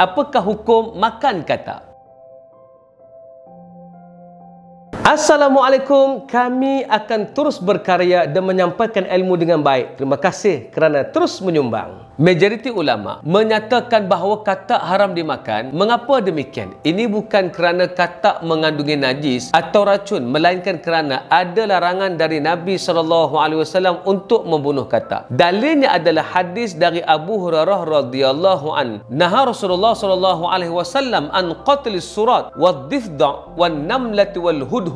apakah hukum makan kata? Assalamualaikum, kami akan terus berkarya dan menyampaikan ilmu dengan baik. Terima kasih kerana terus menyumbang. Majoriti ulama menyatakan bahawa katak haram dimakan. Mengapa demikian? Ini bukan kerana katak mengandungi najis atau racun, melainkan kerana ada larangan dari Nabi SAW untuk membunuh katak. Dalilnya adalah hadis dari Abu Hurairah radhiyallahu an. Naha Rasulullah SAW an qatlis surat wa dhifda' wa namlati wal hud.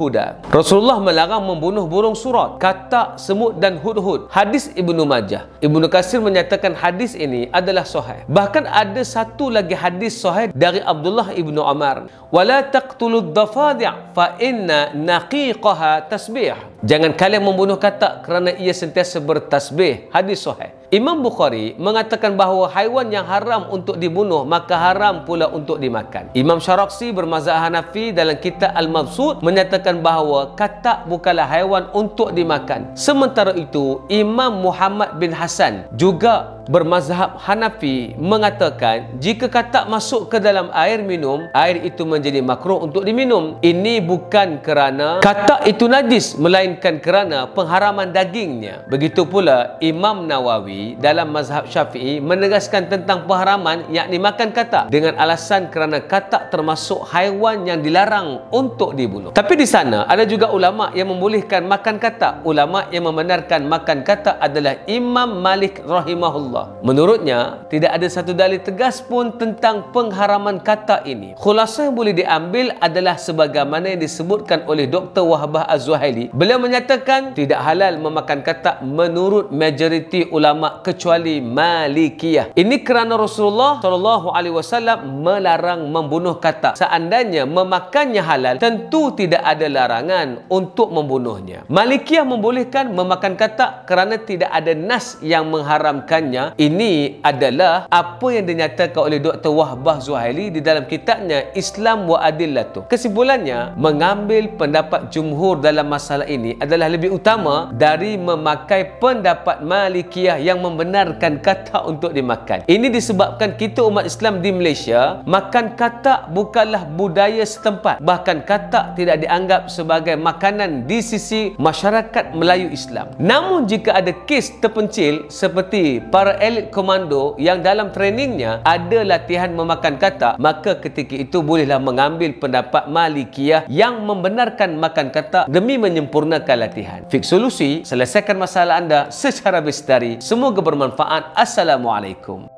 Rasulullah melarang membunuh burung surat, katak, semut dan hudhud. Hadis Ibnu Majah. Ibnu Katsir menyatakan hadis ini adalah sahih. Bahkan ada satu lagi hadis sahih dari Abdullah ibnu Umar. Wala taqtulud dafadi' fa inna naqiqaha tasbih. Jangan kalian membunuh katak kerana ia sentiasa bertasbih. Hadis sahih. Imam Bukhari mengatakan bahawa haiwan yang haram untuk dibunuh, maka haram pula untuk dimakan. Imam Syaraksi bermazhab Hanafi dalam kitab Al-Mabsut menyatakan bahawa katak bukanlah haiwan untuk dimakan. Sementara itu, Imam Muhammad bin Hasan juga bermazhab Hanafi mengatakan jika katak masuk ke dalam air minum, air itu menjadi makruh untuk diminum. Ini bukan kerana katak itu najis, melainkan kerana pengharaman dagingnya. Begitu pula Imam Nawawi dalam mazhab Syafi'i menegaskan tentang pengharaman, yakni makan katak, dengan alasan kerana katak termasuk haiwan yang dilarang untuk dibunuh. Tapi di sana ada juga ulama yang membolehkan makan katak. Ulama yang membenarkan makan katak adalah Imam Malik rahimahullah. Menurutnya, tidak ada satu dalil tegas pun tentang pengharaman katak ini. Khulasah yang boleh diambil adalah sebagaimana yang disebutkan oleh Dr Wahbah Az-Zuhaili. Beliau menyatakan tidak halal memakan katak menurut majoriti ulama kecuali Malikiyah. Ini kerana Rasulullah SAW melarang membunuh katak. Seandainya memakannya halal, tentu tidak ada larangan untuk membunuhnya. Malikiyah membolehkan memakan katak kerana tidak ada nas yang mengharamkannya. Ini adalah apa yang dinyatakan oleh Dr. Wahbah Zuhaili di dalam kitabnya Islam wa Adil Latuh. Kesimpulannya, mengambil pendapat jumhur dalam masalah ini adalah lebih utama dari memakai pendapat Malikiyah yang membenarkan katak untuk dimakan. Ini disebabkan kita umat Islam di Malaysia, makan katak bukanlah budaya setempat. Bahkan katak tidak dianggap sebagai makanan di sisi masyarakat Melayu Islam. Namun jika ada kes terpencil seperti para elit komando yang dalam trainingnya ada latihan memakan katak, maka ketika itu bolehlah mengambil pendapat Malikiyah yang membenarkan makan katak demi menyempurnakan latihan. Fik solusi, selesaikan masalah anda secara bestari. Semoga bermanfaat. Assalamualaikum.